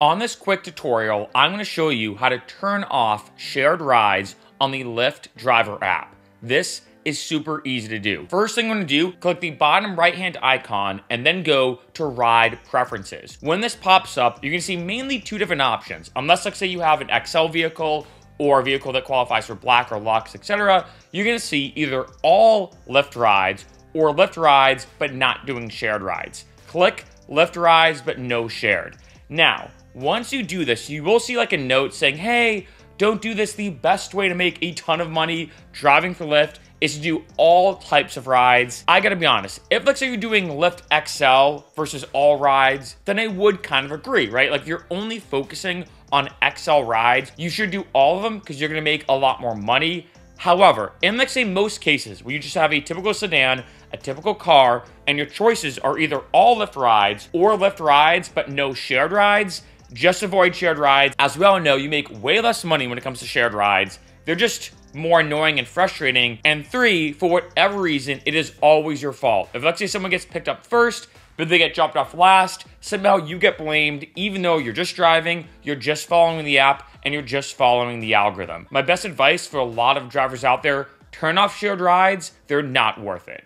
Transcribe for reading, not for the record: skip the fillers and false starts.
On this quick tutorial, I'm going to show you how to turn off shared rides on the Lyft driver app. This is super easy to do. First thing I'm going to do, click the bottom right hand icon and then go to ride preferences. When this pops up, you can see mainly two different options. Unless let's say you have an XL vehicle or a vehicle that qualifies for Black or Lux, etc. You're going to see either all Lyft rides or Lyft rides but not doing shared rides. Click Lyft rides but no shared. Now, once you do this, you will see like a note saying, hey, don't do this. The best way to make a ton of money driving for Lyft is to do all types of rides. I gotta be honest, if let's say you're doing Lyft XL versus all rides, then I would kind of agree, right? Like if you're only focusing on XL rides, you should do all of them because you're gonna make a lot more money. However, in let's say most cases where you just have a typical sedan, a typical car, and your choices are either all Lyft rides or Lyft rides but no shared rides, just avoid shared rides. As we all know, you make way less money when it comes to shared rides. They're just more annoying and frustrating. And three, for whatever reason, it is always your fault. If let's say someone gets picked up first, but they get dropped off last, somehow you get blamed even though you're just driving, you're just following the app, and you're just following the algorithm. My best advice for a lot of drivers out there, turn off shared rides. They're not worth it.